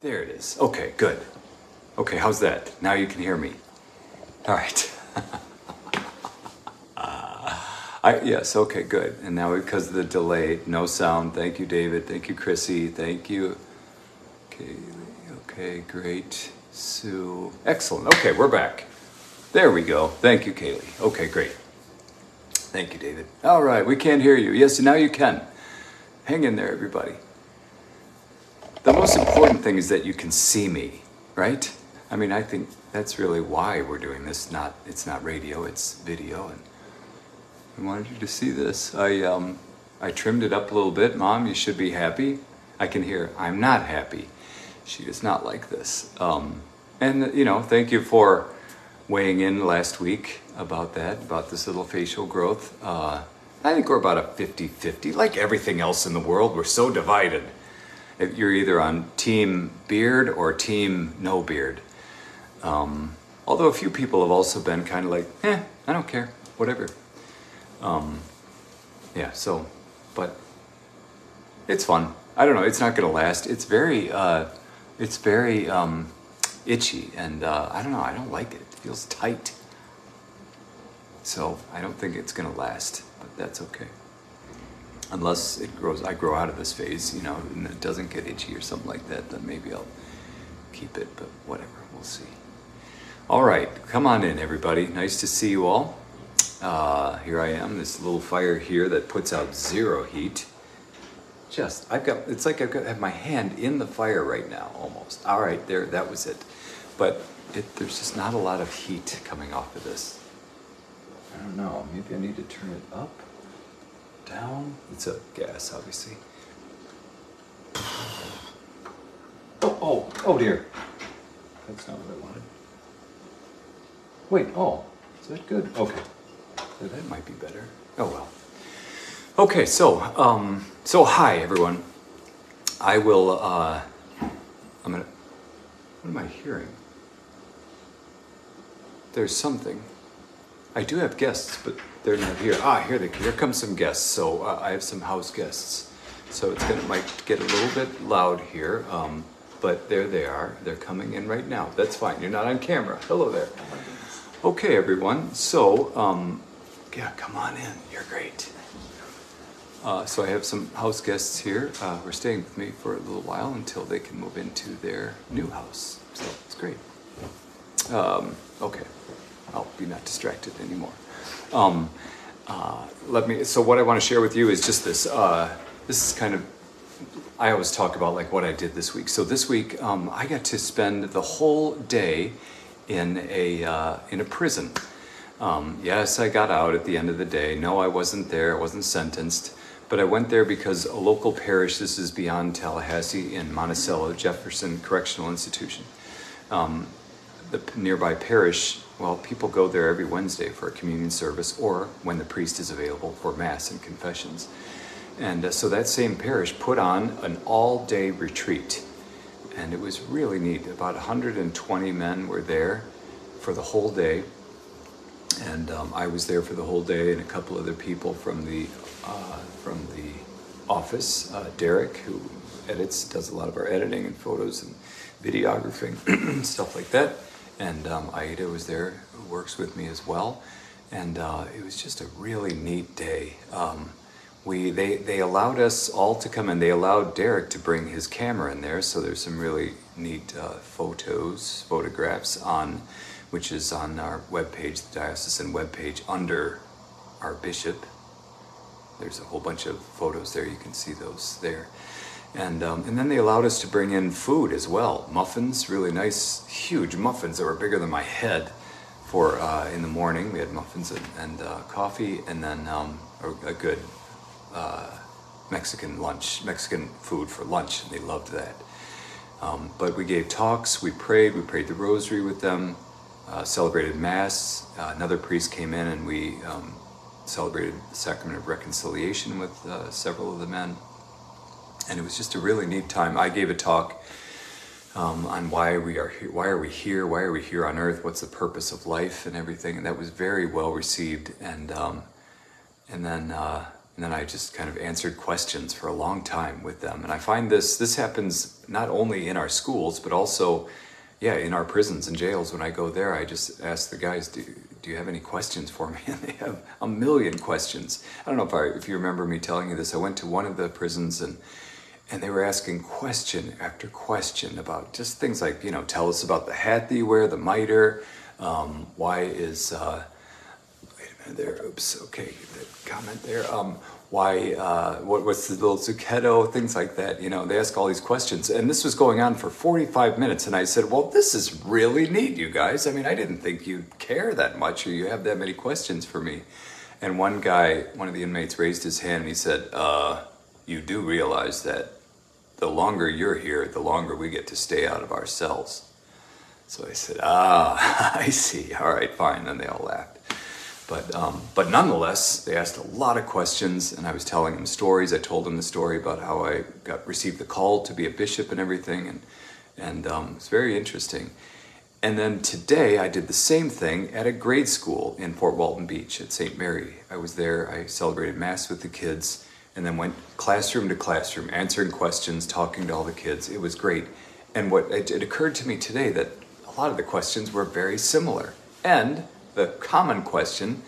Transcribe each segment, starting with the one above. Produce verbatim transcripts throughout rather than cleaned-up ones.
There it is. Okay, good. Okay, how's that? Now you can hear me. All right. uh, I, yes, okay, good. And now because of the delay, no sound. Thank you, David. Thank you, Chrissy. Thank you, Kaylee. Okay, great. Sue. Excellent. Okay, we're back. There we go. Thank you, Kaylee. Okay, great. Thank you, David. All right, we can't hear you. Yes, now you can. Hang in there, everybody. The most important thing is that you can see me, right? I mean, I think that's really why we're doing this. Not, it's not radio, it's video. And I wanted you to see this. I, um, I trimmed it up a little bit. Mom, you should be happy. I can hear, I'm not happy. She does not like this. Um, and, you know, thank you for weighing in last week about that, about this little facial growth. Uh, I think we're about a fifty fifty. Like everything else in the world, we're so divided. You're either on team beard or team no beard. Um, although a few people have also been kind of like, eh, I don't care, whatever. Um, yeah, so, but it's fun. I don't know, it's not gonna last. It's very, uh, it's very um, itchy and uh, I don't know, I don't like it. It feels tight. So I don't think it's gonna last, but that's okay. Unless it grows, I grow out of this phase, you know, and it doesn't get itchy or something like that, then maybe I'll keep it, but whatever, we'll see. All right, come on in, everybody. Nice to see you all. Uh, here I am, this little fire here that puts out zero heat. Just, I've got, it's like I've got to have my hand in the fire right now, almost. All right, there, that was it. But it, there's just not a lot of heat coming off of this. I don't know, maybe I need to turn it up. Down. It's a gas, obviously. Oh, oh, oh dear. That's not what I wanted. Wait, oh, is that good? Okay. Yeah, that might be better. Oh, well. Okay, so, um, so hi, everyone. I will, uh, I'm gonna, what am I hearing? There's something. I do have guests, but they're not here. Ah, here they here come some guests. So uh, I have some house guests. So it's gonna might get a little bit loud here, um, but there they are. They're coming in right now. That's fine. You're not on camera. Hello there. Okay, everyone. So um, yeah, come on in. You're great. Uh, so I have some house guests here uh, who are staying with me for a little while until they can move into their new house. So it's great. Um, okay. I'll be not distracted anymore. Um, uh, let me, so what I want to share with you is just this, uh, this is kind of, I always talk about like what I did this week. So this week, um, I got to spend the whole day in a, uh, in a prison. Um, yes, I got out at the end of the day. No, I wasn't there. I wasn't sentenced, but I went there because a local parish, this is beyond Tallahassee in Monticello, Jefferson Correctional Institution. Um, the nearby parish, well, people go there every Wednesday for a communion service or when the priest is available for Mass and confessions. And uh, so that same parish put on an all-day retreat. And it was really neat. About one hundred twenty men were there for the whole day. And um, I was there for the whole day and a couple other people from the, uh, from the office. Uh, Derek, who edits, does a lot of our editing and photos and videographing, stuff like that. And um, Aida was there, who works with me as well. And uh, it was just a really neat day. Um, we they, they allowed us all to come in. They allowed Derek to bring his camera in there. So there's some really neat uh, photos, photographs on, which is on our webpage, the diocesan webpage under our bishop. There's a whole bunch of photos there. You can see those there. And, um, and then they allowed us to bring in food as well. Muffins, really nice, huge muffins that were bigger than my head for uh, in the morning. We had muffins and, and uh, coffee and then um, a, a good uh, Mexican lunch, Mexican food for lunch. And they loved that. Um, but we gave talks, we prayed, we prayed the rosary with them, uh, celebrated Mass. Uh, another priest came in and we um, celebrated the Sacrament of Reconciliation with uh, several of the men. And it was just a really neat time. I gave a talk um, on why we are here, why are we here, why are we here on Earth, what's the purpose of life, and everything. And that was very well received. And um, and then uh, And then I just kind of answered questions for a long time with them. And I find this, this happens not only in our schools, but also, yeah, in our prisons and jails. When I go there, I just ask the guys, do, do you have any questions for me? And they have a million questions. I don't know if I, if you remember me telling you this, I went to one of the prisons and and they were asking question after question about just things like, you know, tell us about the hat that you wear, the miter, um, why is... Uh, there, oops, okay, the comment there, um, why, uh, what, what's the little zucchetto, things like that, you know, they ask all these questions, and this was going on for forty-five minutes, and I said, well, this is really neat, you guys, I mean, I didn't think you'd care that much, or you have that many questions for me, and one guy, one of the inmates raised his hand, and he said, uh, you do realize that the longer you're here, the longer we get to stay out of our cells. So I said, ah, I see, all right, fine, then they all laughed. But um, but nonetheless, they asked a lot of questions, and I was telling them stories. I told them the story about how I got received the call to be a bishop and everything, and and um, it was very interesting. And then today, I did the same thing at a grade school in Fort Walton Beach at Saint Mary. I was there. I celebrated Mass with the kids, and then went classroom to classroom, answering questions, talking to all the kids. It was great. And what it, it occurred to me today that a lot of the questions were very similar, and the common question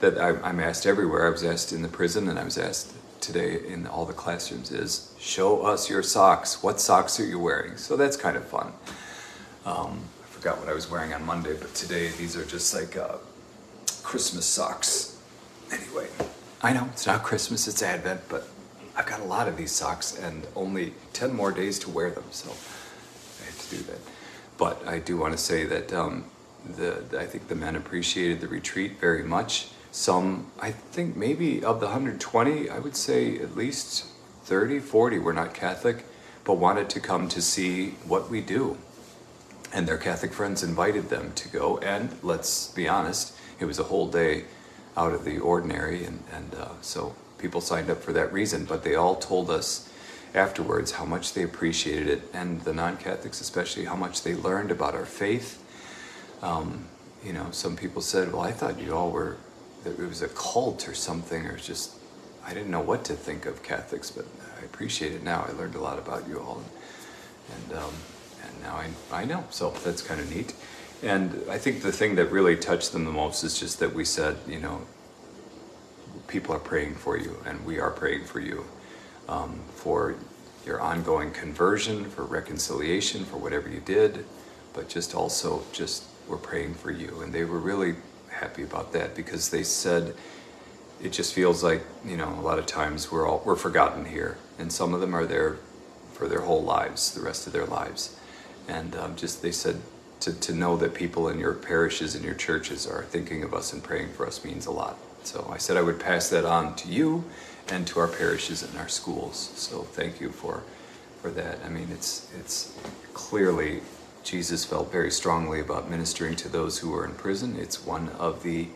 that I'm asked everywhere, I was asked in the prison and I was asked today in all the classrooms is, show us your socks. What socks are you wearing? So that's kind of fun. Um, I forgot what I was wearing on Monday, but today these are just like uh, Christmas socks. Anyway, I know it's not Christmas, it's Advent, but I've got a lot of these socks and only ten more days to wear them, so I have to do that. But I do want to say that um, The, I think the men appreciated the retreat very much. Some, I think maybe of the one hundred twenty, I would say at least thirty, forty were not Catholic, but wanted to come to see what we do. And their Catholic friends invited them to go. And let's be honest, it was a whole day out of the ordinary. And, and uh, so people signed up for that reason. But they all told us afterwards how much they appreciated it. And the non-Catholics especially, how much they learned about our faith. Um, you know, some people said, well, I thought you all were, that it was a cult or something, or just, I didn't know what to think of Catholics, but I appreciate it now. I learned a lot about you all, and, and, um, and now I, I know, so that's kind of neat. And I think the thing that really touched them the most is just that we said, you know, people are praying for you, and we are praying for you, um, for your ongoing conversion, for reconciliation, for whatever you did, but just also just we're praying for you. And they were really happy about that, because they said it just feels like, you know, a lot of times we're all we're forgotten here, and some of them are there for their whole lives, the rest of their lives. And um, just they said to, to know that people in your parishes and your churches are thinking of us and praying for us means a lot. So I said I would pass that on to you and to our parishes and our schools. So thank you for for that. I mean, it's it's clearly Jesus felt very strongly about ministering to those who were in prison. It's one of the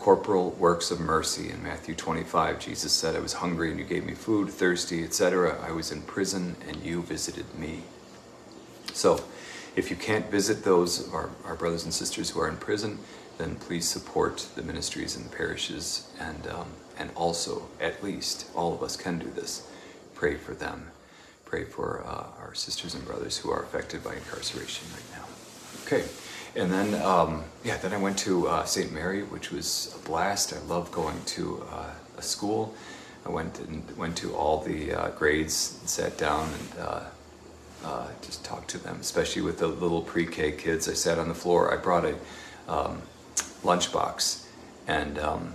corporal works of mercy. In Matthew twenty-five, Jesus said, I was hungry and you gave me food, thirsty, et cetera. I was in prison and you visited me. So if you can't visit those, our, our brothers and sisters who are in prison, then please support the ministries and the parishes. And, um, and also, at least, all of us can do this. Pray for them. Pray for uh, our sisters and brothers who are affected by incarceration right now. Okay, and then, um, yeah, then I went to uh, Saint Mary, which was a blast. I love going to uh, a school. I went and went to all the uh, grades and sat down and uh, uh, just talked to them, especially with the little pre-K kids. I sat on the floor. I brought a um, lunchbox, and um,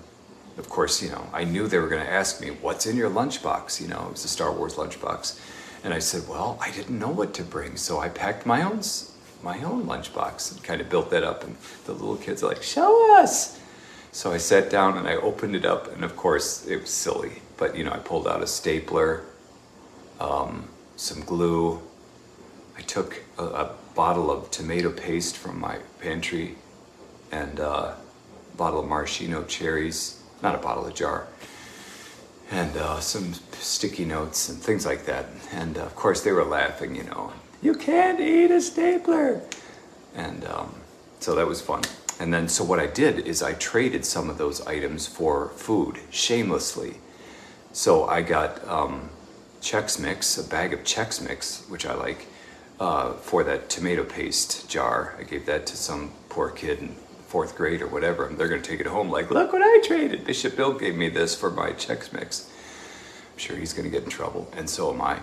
of course, you know, I knew they were going to ask me, what's in your lunchbox? You know, it was a Star Wars lunchbox. And I said, well, I didn't know what to bring, so I packed my own my own lunchbox and kind of built that up. And the little kids are like, show us! So I sat down and I opened it up, and of course, it was silly. But, you know, I pulled out a stapler, um, some glue. I took a, a bottle of tomato paste from my pantry and uh, a bottle of maraschino cherries. Not a bottle, a jar. And uh, some sticky notes and things like that. And uh, of course they were laughing, you know, you can't eat a stapler. And um, so that was fun. And then, so what I did is I traded some of those items for food, shamelessly. So I got um, Chex Mix, a bag of Chex Mix, which I like, uh, for that tomato paste jar. I gave that to some poor kid in fourth grade or whatever, and they're going to take it home like, look what I traded. Bishop Bill gave me this for my Chex Mix. I'm sure he's going to get in trouble, and so am I.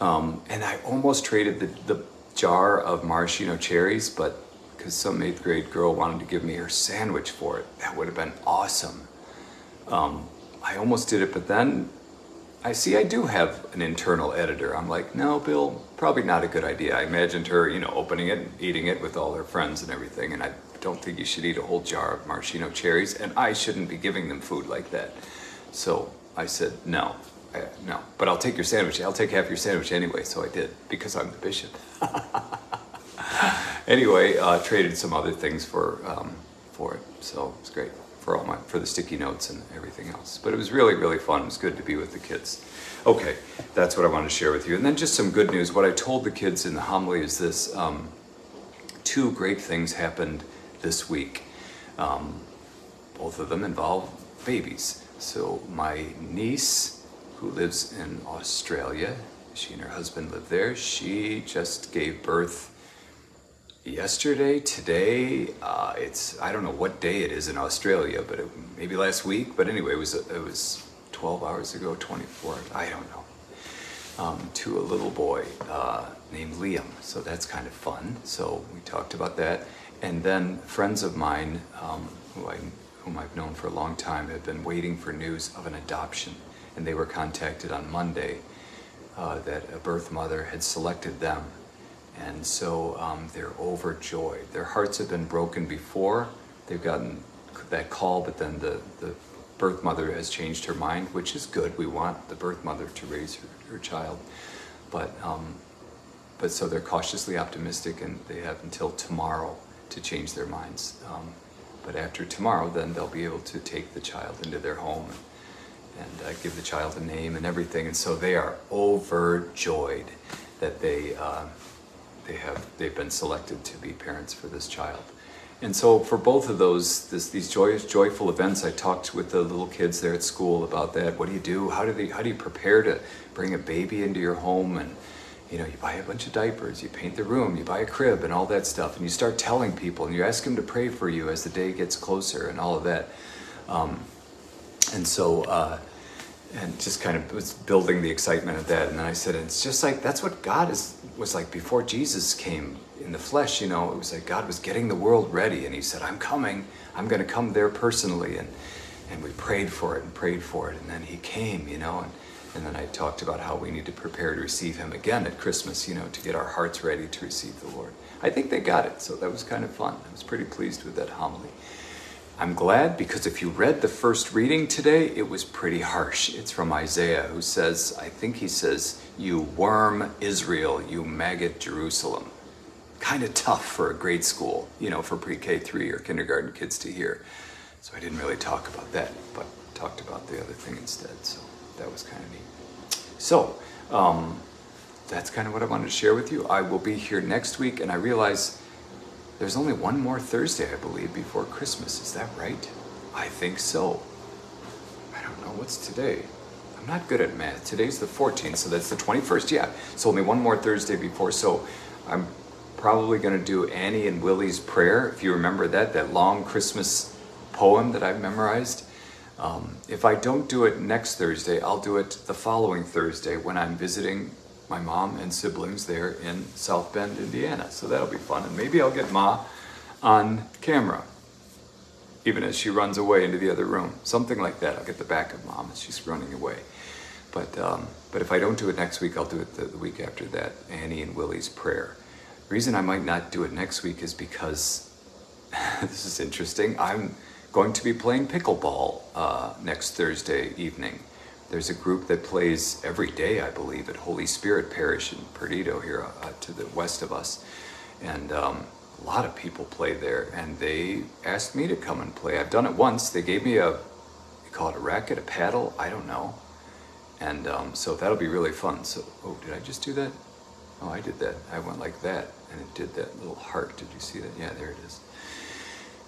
Um, and I almost traded the, the jar of maraschino cherries, but because some eighth grade girl wanted to give me her sandwich for it, that would have been awesome. Um, I almost did it, but then I see I do have an internal editor. I'm like, no, Bill, probably not a good idea. I imagined her, you know, opening it and eating it with all her friends and everything, and I don't think you should eat a whole jar of maraschino cherries, and I shouldn't be giving them food like that. So I said, no, I, no, but I'll take your sandwich. I'll take half your sandwich anyway, so I did, because I'm the bishop. Anyway, uh, traded some other things for, um, for it, so it's great. For all my, for the sticky notes and everything else. But it was really, really fun. It was good to be with the kids. Okay, that's what I wanted to share with you. And then just some good news. What I told the kids in the homily is this. Um, two great things happened this week. Um, both of them involve babies. So my niece, who lives in Australia, she and her husband live there, she just gave birth yesterday, today, uh, it's, I don't know what day it is in Australia, but it, maybe last week, but anyway, it was, it was twelve hours ago, twenty-four hours, I don't know, um, to a little boy uh, named Liam, so that's kind of fun, so we talked about that, and then friends of mine, um, who I, whom I've known for a long time, have been waiting for news of an adoption, and they were contacted on Monday uh, that a birth mother had selected them. And so um, they're overjoyed. Their hearts have been broken before. They've gotten that call, but then the, the birth mother has changed her mind, which is good. We want the birth mother to raise her, her child. But, um, but so they're cautiously optimistic, and they have until tomorrow to change their minds. Um, but after tomorrow, then they'll be able to take the child into their home and, and uh, give the child a name and everything. And so they are overjoyed that they... Uh, They have, they've been selected to be parents for this child. And so for both of those, this, these joyous, joyful events, I talked with the little kids there at school about that. What do you do? How do they, how do you prepare to bring a baby into your home? And, you know, you buy a bunch of diapers, you paint the room, you buy a crib and all that stuff. And you start telling people and you ask them to pray for you as the day gets closer and all of that. Um, and so, uh, and just kind of was building the excitement of that. And then I said, it's just like, that's what God is, was like before Jesus came in the flesh, you know, it was like God was getting the world ready. And he said, I'm coming, I'm going to come there personally. And and we prayed for it and prayed for it. And then he came, you know, and, and then I talked about how we need to prepare to receive him again at Christmas, you know, to get our hearts ready to receive the Lord. I think they got it. So that was kind of fun. I was pretty pleased with that homily. I'm glad, because if you read the first reading today, it was pretty harsh. It's from Isaiah, who says, I think he says, you worm Israel, you maggot Jerusalem. Kind of tough for a grade school, you know, for pre-K three or kindergarten kids to hear. So I didn't really talk about that, but talked about the other thing instead. So that was kind of neat. So um, that's kind of what I wanted to share with you. I will be here next week, and I realize there's only one more Thursday, I believe, before Christmas. Is that right? I think so. I don't know. What's today? I'm not good at math. Today's the fourteenth, so that's the twenty-first. Yeah, so only one more Thursday before. So I'm probably going to do Annie and Willie's Prayer, if you remember that, that long Christmas poem that I've memorized. Um, if I don't do it next Thursday, I'll do it the following Thursday when I'm visiting my mom and siblings there in South Bend, Indiana. So that'll be fun. And maybe I'll get Ma on camera, even as she runs away into the other room. Something like that. I'll get the back of Mom as she's running away. But um, but if I don't do it next week, I'll do it the, the week after that, Annie and Willie's Prayer. The reason I might not do it next week is because, this is interesting, I'm going to be playing pickleball uh, next Thursday evening. There's a group that plays every day, I believe, at Holy Spirit Parish in Perdido here uh, to the west of us. And um, a lot of people play there, and they asked me to come and play. I've done it once. They gave me a, they call it a racket, a paddle, I don't know. And um, so that'll be really fun. So, oh, did I just do that? Oh, I did that. I went like that, and it did that little heart. Did you see that? Yeah, there it is.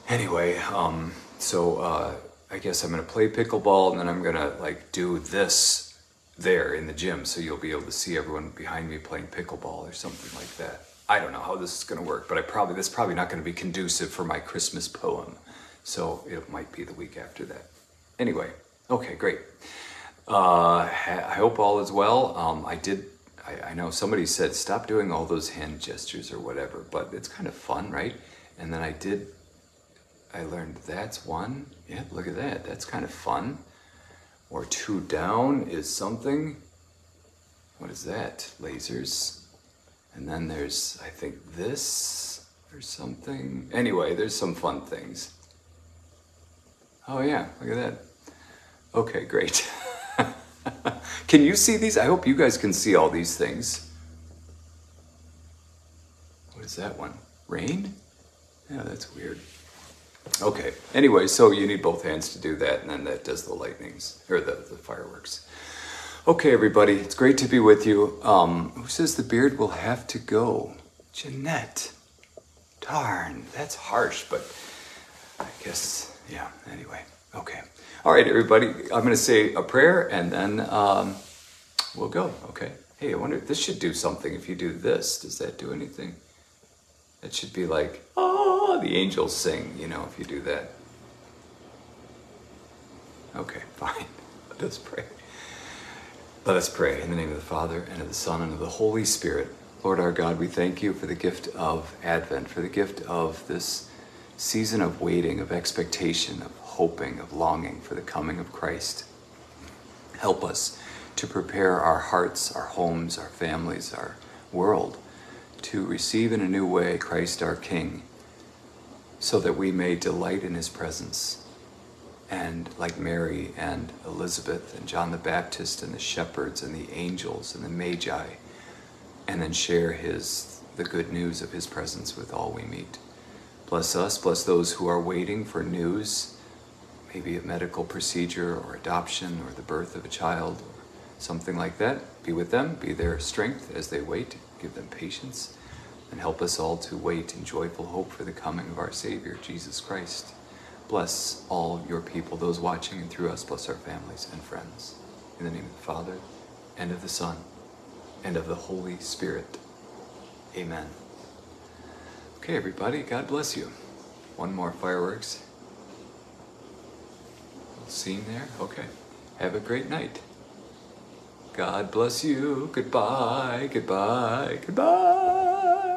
Anyway, um, so... Uh, I guess I'm going to play pickleball and then I'm going to like do this there in the gym, so you'll be able to see everyone behind me playing pickleball or something like that. I don't know how this is going to work, but I probably that's probably not going to be conducive for my Christmas poem. So it might be the week after that. Anyway, okay, great. Uh, I hope all is well. Um, I did, I, I know somebody said stop doing all those hand gestures or whatever, but it's kind of fun, right? And then I did, I learned that's one. Yeah, look at that. That's kind of fun. Or two down is something. What is that? Lasers. And then there's, I think, this or something. Anyway, there's some fun things. Oh yeah, look at that. Okay, great. Can you see these? I hope you guys can see all these things. What is that one? Rain? Yeah, that's weird. Okay, anyway, so you need both hands to do that, and then that does the lightnings, or the, the fireworks. Okay, everybody, it's great to be with you. Um, who says the beard will have to go? Jeanette. Darn, that's harsh, but I guess, yeah, anyway, okay. All right, everybody, I'm going to say a prayer, and then um, we'll go, okay. Hey, I wonder, this should do something if you do this. Does that do anything? That should be like, oh, the angels sing, you know, if you do that. Okay, fine. Let us pray. Let us pray in the name of the Father, and of the Son, and of the Holy Spirit. Lord our God, we thank you for the gift of Advent, for the gift of this season of waiting, of expectation, of hoping, of longing for the coming of Christ. Help us to prepare our hearts, our homes, our families, our world, to receive in a new way Christ our King, so that we may delight in his presence. And like Mary and Elizabeth and John the Baptist and the shepherds and the angels and the magi, and then share his the good news of his presence with all we meet. Bless us, bless those who are waiting for news, maybe a medical procedure or adoption or the birth of a child or something like that. Be with them, be their strength as they wait. Give them patience, and help us all to wait in joyful hope for the coming of our Savior, Jesus Christ. Bless all your people, those watching and through us, bless our families and friends. In the name of the Father, and of the Son, and of the Holy Spirit. Amen. Okay, everybody, God bless you. One more fireworks. Little scene there. Okay. Have a great night. God bless you. Goodbye, goodbye, goodbye.